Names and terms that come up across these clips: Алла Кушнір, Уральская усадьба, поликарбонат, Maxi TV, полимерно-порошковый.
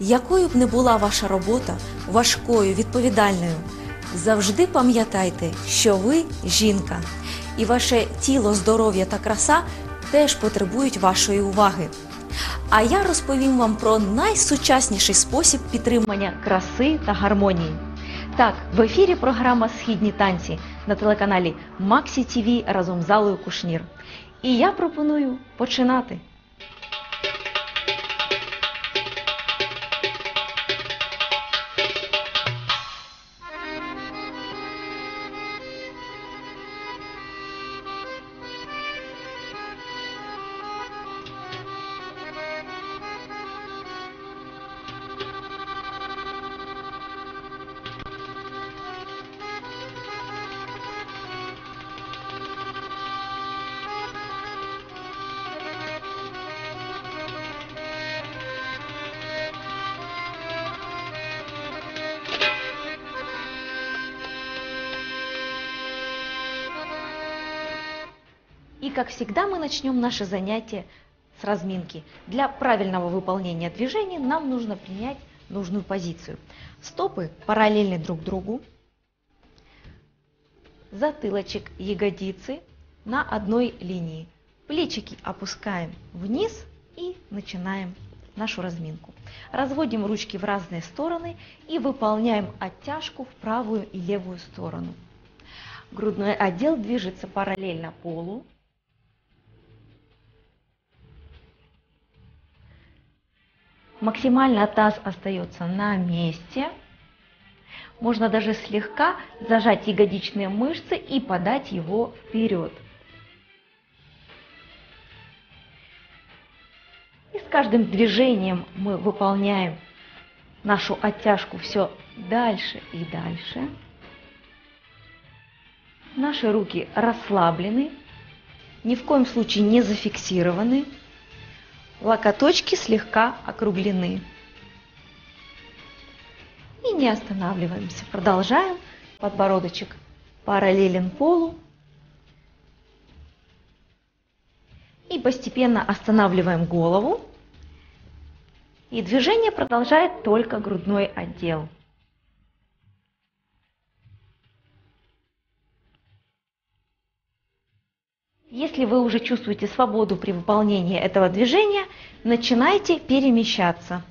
Якою б не була ваша робота, важкою, відповідальною, завжди пам'ятайте, що ви – жінка. І ваше тіло, здоров'я та краса теж потребують вашої уваги. А я розповім вам про найсучасніший спосіб підтримання краси та гармонії. Так, в ефірі програма «Східні танці» на телеканалі Maxi TV разом з Аллою Кушнір. І я пропоную починати. И, как всегда, мы начнем наше занятие с разминки. Для правильного выполнения движения нам нужно принять нужную позицию. Стопы параллельны друг другу. Затылочек, ягодицы на одной линии. Плечики опускаем вниз и начинаем нашу разминку. Разводим ручки в разные стороны и выполняем оттяжку в правую и левую сторону. Грудной отдел движется параллельно полу. Максимально таз остается на месте. Можно даже слегка зажать ягодичные мышцы и подать его вперед. И с каждым движением мы выполняем нашу оттяжку все дальше и дальше. Наши руки расслаблены, ни в коем случае не зафиксированы. Локоточки слегка округлены. И не останавливаемся. Продолжаем. Подбородочек параллелен полу. И постепенно останавливаем голову. И движение продолжает только грудной отдел. Если вы уже чувствуете свободу при выполнении этого движения, начинайте перемещаться.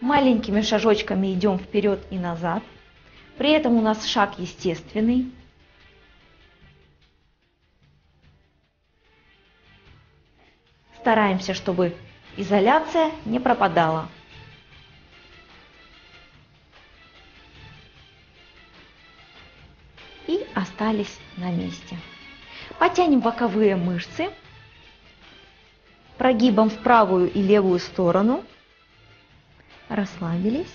Маленькими шажочками идем вперед и назад. При этом у нас шаг естественный. Стараемся, чтобы изоляция не пропадала. И остались на месте. Потянем боковые мышцы, прогибом в правую и левую сторону, расслабились.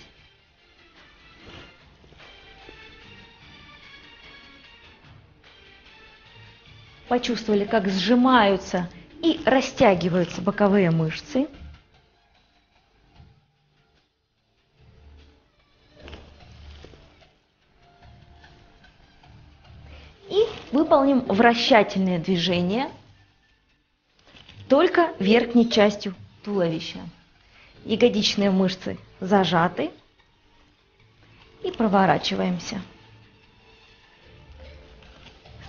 Почувствовали, как сжимаются и растягиваются боковые мышцы. Выполним вращательные движения только верхней частью туловища. Ягодичные мышцы зажаты и проворачиваемся.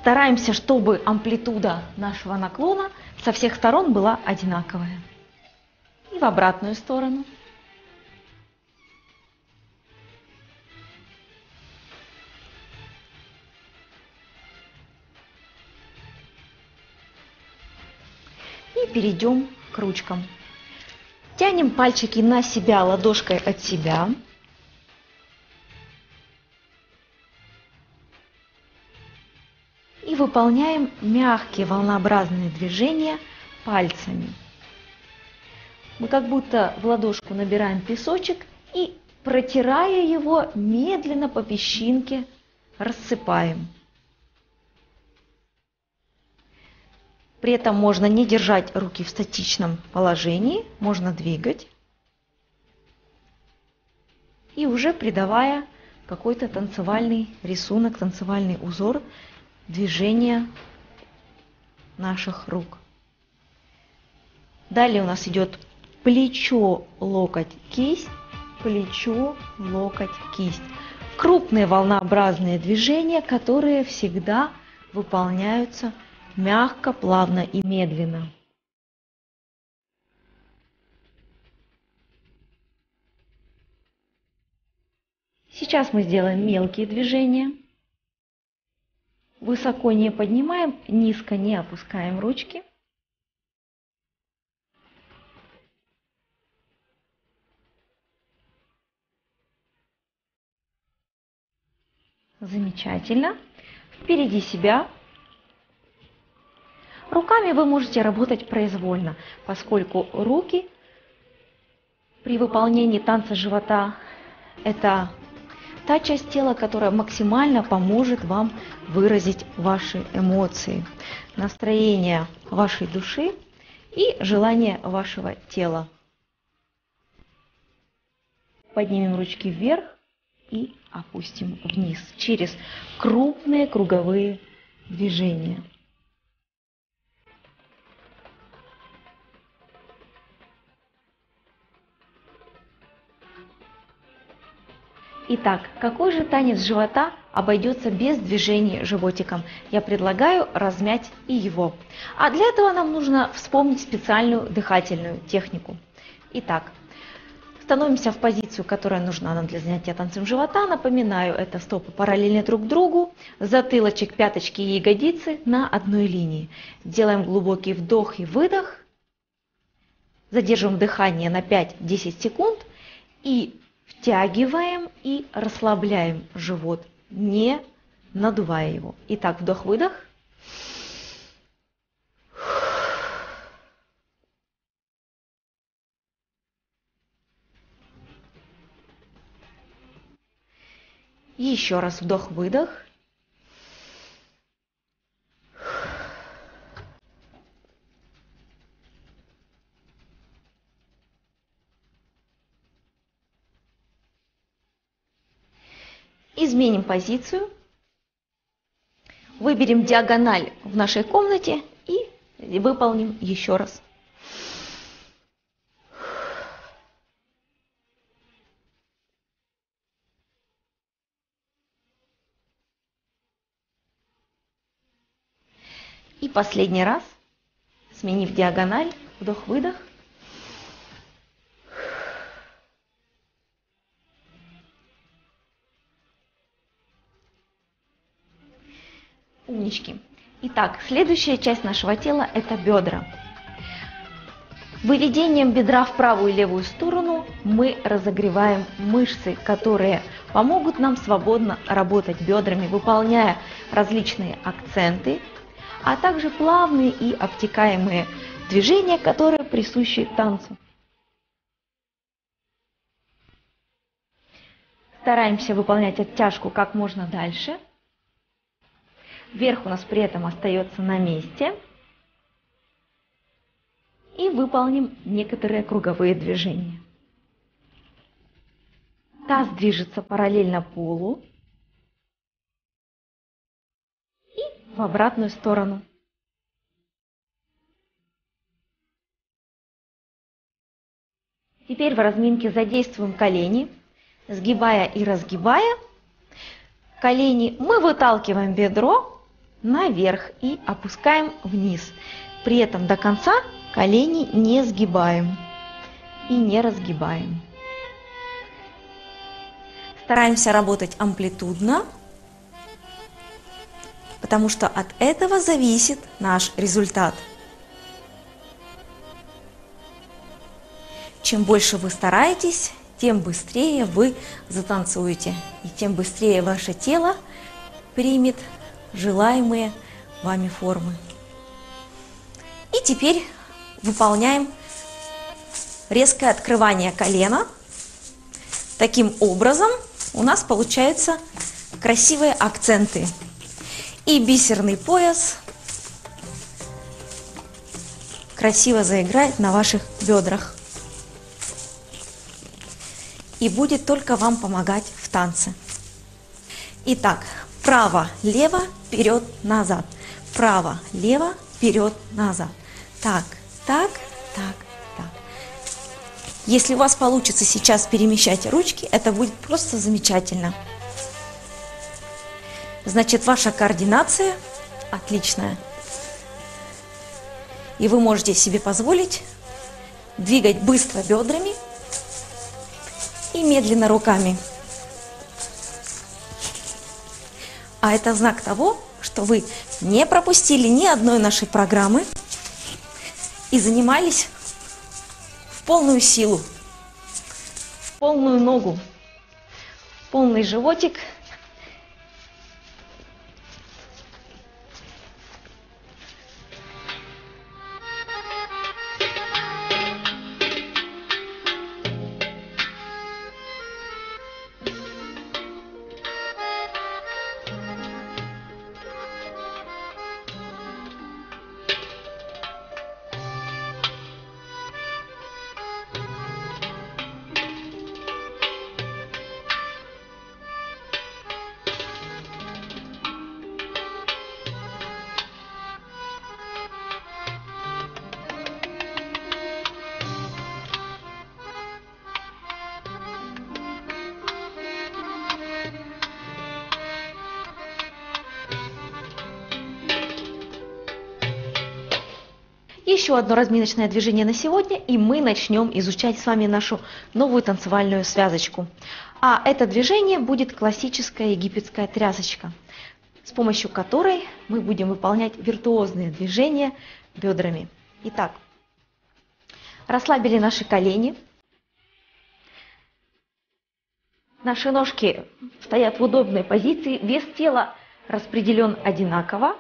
Стараемся, чтобы амплитуда нашего наклона со всех сторон была одинаковая. И в обратную сторону. Перейдем к ручкам. Тянем пальчики на себя, ладошкой от себя. И выполняем мягкие волнообразные движения пальцами. Мы как будто в ладошку набираем песочек и, протирая его, медленно по песчинке рассыпаем. При этом можно не держать руки в статичном положении, можно двигать. И уже придавая какой-то танцевальный рисунок, танцевальный узор движения наших рук. Далее у нас идет плечо, локоть, кисть, плечо, локоть, кисть. Крупные волнообразные движения, которые всегда выполняются мягко, плавно и медленно. Сейчас мы сделаем мелкие движения. Высоко не поднимаем, низко не опускаем ручки. Замечательно. Впереди себя. Руками вы можете работать произвольно, поскольку руки при выполнении танца живота – это та часть тела, которая максимально поможет вам выразить ваши эмоции, настроение вашей души и желание вашего тела. Поднимем ручки вверх и опустим вниз через крупные круговые движения. Итак, какой же танец живота обойдется без движений животиком? Я предлагаю размять и его. А для этого нам нужно вспомнить специальную дыхательную технику. Итак, становимся в позицию, которая нужна нам для занятия танцем живота. Напоминаю, это стопы параллельны друг другу, затылочек, пяточки и ягодицы на одной линии. Делаем глубокий вдох и выдох. Задерживаем дыхание на 5-10 секунд и втягиваем и расслабляем живот, не надувая его. Итак, вдох-выдох. Еще раз вдох-выдох. Изменим позицию, выберем диагональ в нашей комнате и выполним еще раз. И последний раз, сменив диагональ, вдох-выдох. Умнички. Итак, следующая часть нашего тела – это бедра. Выведением бедра в правую и левую сторону мы разогреваем мышцы, которые помогут нам свободно работать бедрами, выполняя различные акценты, а также плавные и обтекаемые движения, которые присущи танцу. Стараемся выполнять оттяжку как можно дальше. Верх у нас при этом остается на месте. И выполним некоторые круговые движения. Таз движется параллельно полу и в обратную сторону. Теперь в разминке задействуем колени, сгибая и разгибая. Колени мы выталкиваем бедро наверх и опускаем вниз. При этом до конца колени не сгибаем и не разгибаем. Стараемся работать амплитудно, потому что от этого зависит наш результат. Чем больше вы стараетесь, тем быстрее вы затанцуете, и тем быстрее ваше тело примет желаемые вами формы. И теперь выполняем резкое открывание колена. Таким образом у нас получаются красивые акценты и бисерный пояс красиво заиграет на ваших бедрах и будет только вам помогать в танце. Итак, право-лево, вперед-назад, право-лево, вперед-назад. Так, так, так, так. Если у вас получится сейчас перемещать ручки, это будет просто замечательно. Значит, ваша координация отличная. И вы можете себе позволить двигать быстро бедрами и медленно руками. А это знак того, что вы не пропустили ни одной нашей программы и занимались в полную силу, в полную ногу, в полный животик. Еще одно разминочное движение на сегодня, и мы начнем изучать с вами нашу новую танцевальную связочку. А это движение будет классическая египетская трясочка, с помощью которой мы будем выполнять виртуозные движения бедрами. Итак, расслабили наши колени. Наши ножки стоят в удобной позиции, вес тела распределен одинаково.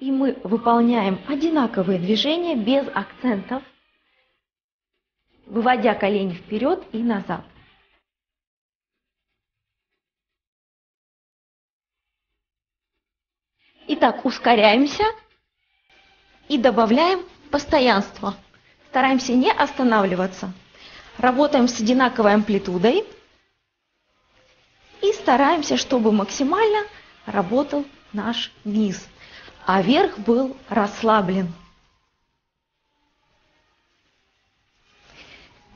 И мы выполняем одинаковые движения без акцентов, выводя колени вперед и назад. Итак, ускоряемся и добавляем постоянство. Стараемся не останавливаться. Работаем с одинаковой амплитудой и стараемся, чтобы максимально работал наш низ, а верх был расслаблен.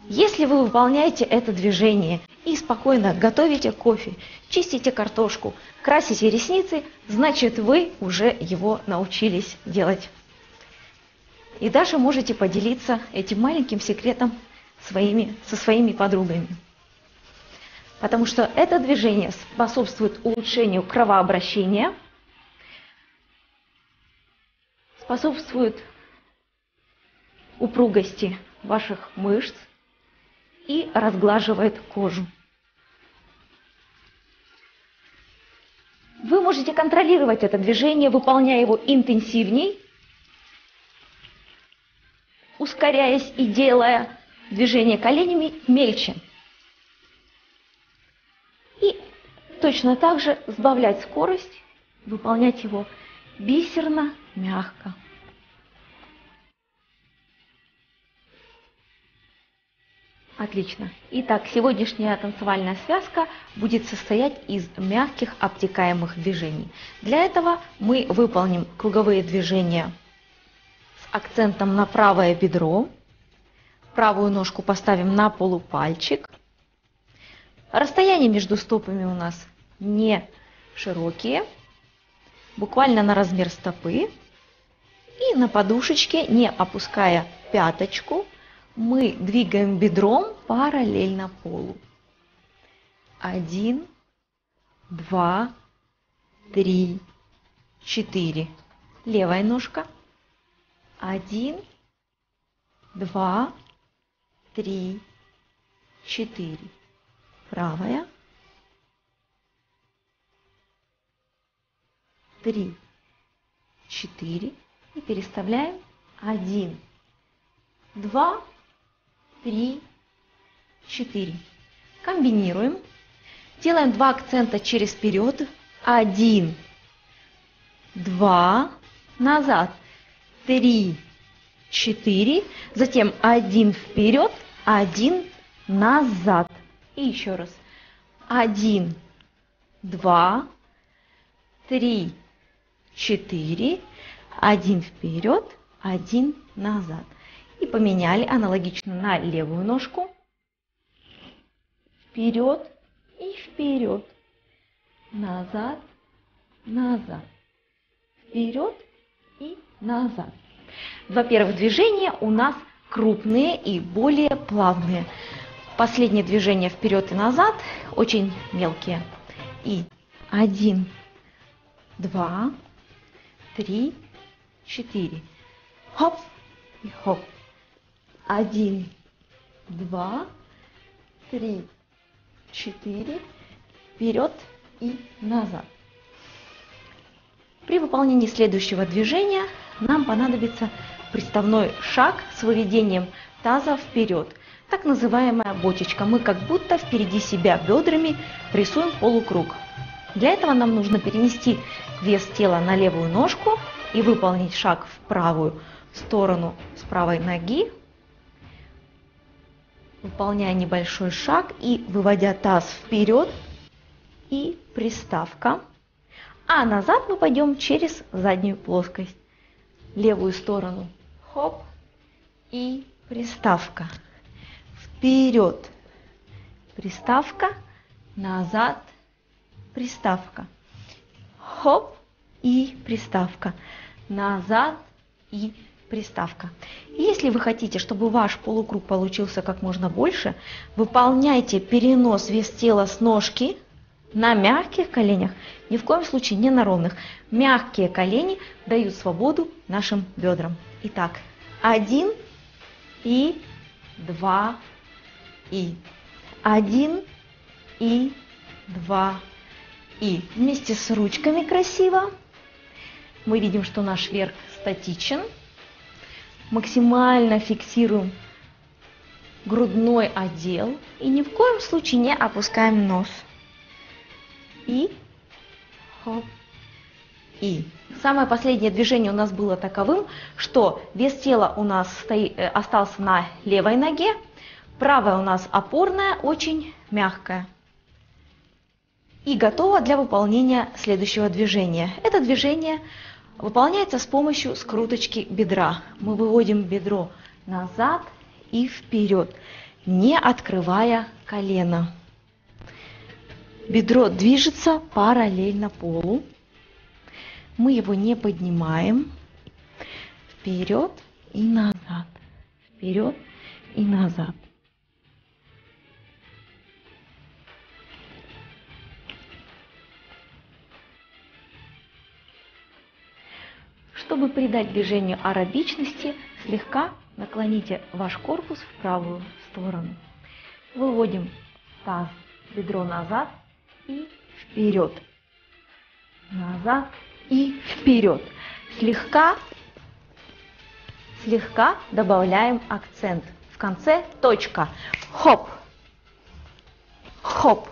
Если вы выполняете это движение и спокойно готовите кофе, чистите картошку, красите ресницы, значит, вы уже его научились делать. И даже можете поделиться этим маленьким секретом со своими подругами. Потому что это движение способствует улучшению кровообращения, способствует упругости ваших мышц и разглаживает кожу. Вы можете контролировать это движение, выполняя его интенсивней, ускоряясь и делая движение коленями мельче. И точно так же сбавлять скорость, выполнять его бисерно, мягко. Отлично. Итак, сегодняшняя танцевальная связка будет состоять из мягких обтекаемых движений. Для этого мы выполним круговые движения с акцентом на правое бедро. Правую ножку поставим на полупальчик. Расстояние между стопами у нас не широкие, буквально на размер стопы, и на подушечке, не опуская пяточку, мы двигаем бедром параллельно полу. 1, 2, 3, 4. Левая ножка. 1, 2, 3, 4. Правая. 3, 4 и переставляем. 1, 2, 3, 4. Комбинируем. Делаем 2 акцента через вперед. 1, 2, назад. 3, 4. Затем 1 вперед, 1 назад. И еще раз. 1, 2, 3, 4, 1 вперед, 1 назад. И поменяли аналогично на левую ножку. вперед и вперед, назад, назад, вперед и назад. Два первых движения у нас крупные и более плавные. Последнее движение вперед и назад очень мелкие. И 1, 2, 3, 4. Хоп и хоп. 1, 2, 3, 4. Вперед и назад. При выполнении следующего движения нам понадобится приставной шаг с выведением таза вперед, так называемая бочечка. Мы как будто впереди себя бедрами рисуем полукруг. Для этого нам нужно перенести вес тела на левую ножку и выполнить шаг в правую сторону с правой ноги, выполняя небольшой шаг и выводя таз вперед и приставка. А назад мы пойдем через заднюю плоскость. Левую сторону хоп и приставка. Вперед приставка, назад приставка. Хоп и приставка, назад и приставка. Если вы хотите, чтобы ваш полукруг получился как можно больше, выполняйте перенос вес тела с ножки на мягких коленях, ни в коем случае не на ровных. Мягкие колени дают свободу нашим бедрам. Итак, 1 и 2 и 1 и 2 и. Вместе с ручками красиво. Мы видим, что наш верх статичен. Максимально фиксируем грудной отдел и ни в коем случае не опускаем нос. И хоп и. Самое последнее движение у нас было таковым, что вес тела у нас остался на левой ноге, правая у нас опорная, очень мягкая. И готова для выполнения следующего движения. Это движение выполняется с помощью скруточки бедра. Мы выводим бедро назад и вперед, не открывая колено. Бедро движется параллельно полу. Мы его не поднимаем. Вперед и назад. Вперед и назад. Чтобы придать движению арабичности, слегка наклоните ваш корпус в правую сторону. Выводим таз, бедро назад и вперед, назад и вперед. Слегка добавляем акцент. В конце точка. Хоп, хоп.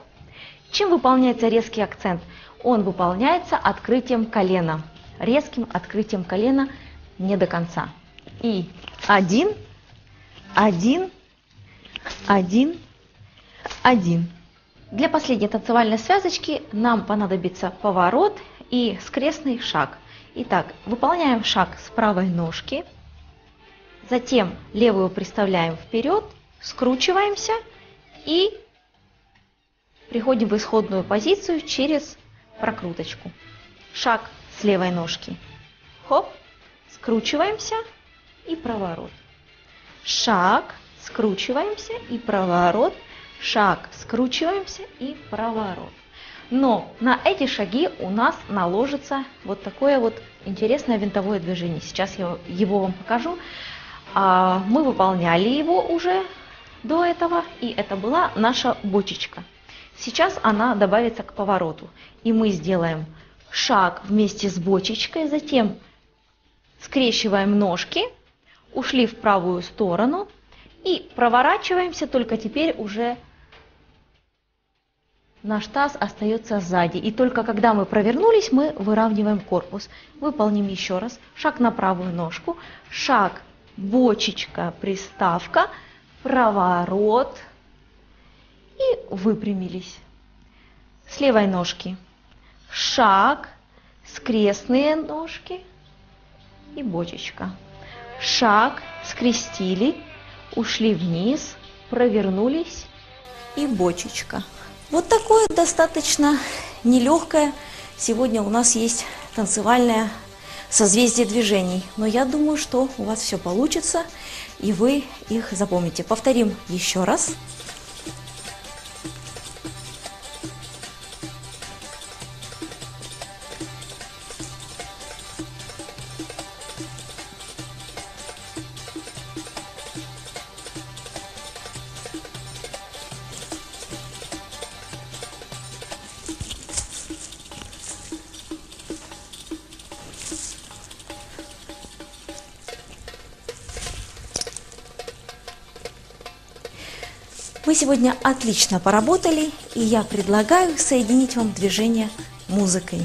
Чем выполняется резкий акцент? Он выполняется открытием колена. Резким открытием колена не до конца. И 1, 1, 1, 1. Для последней танцевальной связочки нам понадобится поворот и скрестный шаг. Итак, выполняем шаг с правой ножки, затем левую приставляем вперед, скручиваемся и приходим в исходную позицию через прокруточку. Шаг с левой ножки. Хоп, скручиваемся и проворот. Шаг, скручиваемся и проворот. Шаг, скручиваемся и проворот. Но на эти шаги у нас наложится вот такое вот интересное винтовое движение. Сейчас я его вам покажу. Мы выполняли его уже до этого, и это была наша бочечка. Сейчас она добавится к повороту. И мы сделаем шаг вместе с бочечкой, затем скрещиваем ножки, ушли в правую сторону и проворачиваемся, только теперь уже наш таз остается сзади. И только когда мы провернулись, мы выравниваем корпус. Выполним еще раз. Шаг на правую ножку. Шаг, бочечка, приставка, проворот. И выпрямились. С левой ножки. Шаг, скрестные ножки и бочечка. Шаг, скрестили, ушли вниз, провернулись и бочечка. Вот такое достаточно нелегкое. Сегодня у нас есть танцевальное созвездие движений. Но я думаю, что у вас все получится, и вы их запомните. Повторим еще раз. Мы сегодня отлично поработали, и я предлагаю соединить вам движение музыкой.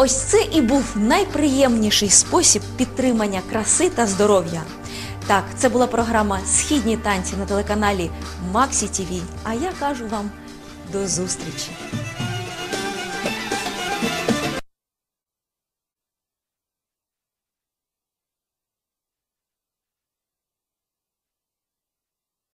Ось це і був найприємніший спосіб підтримання краси та здоров'я. Так, це була програма «Східні танці» на телеканалі Maxi TV. А я кажу вам до зустрічі!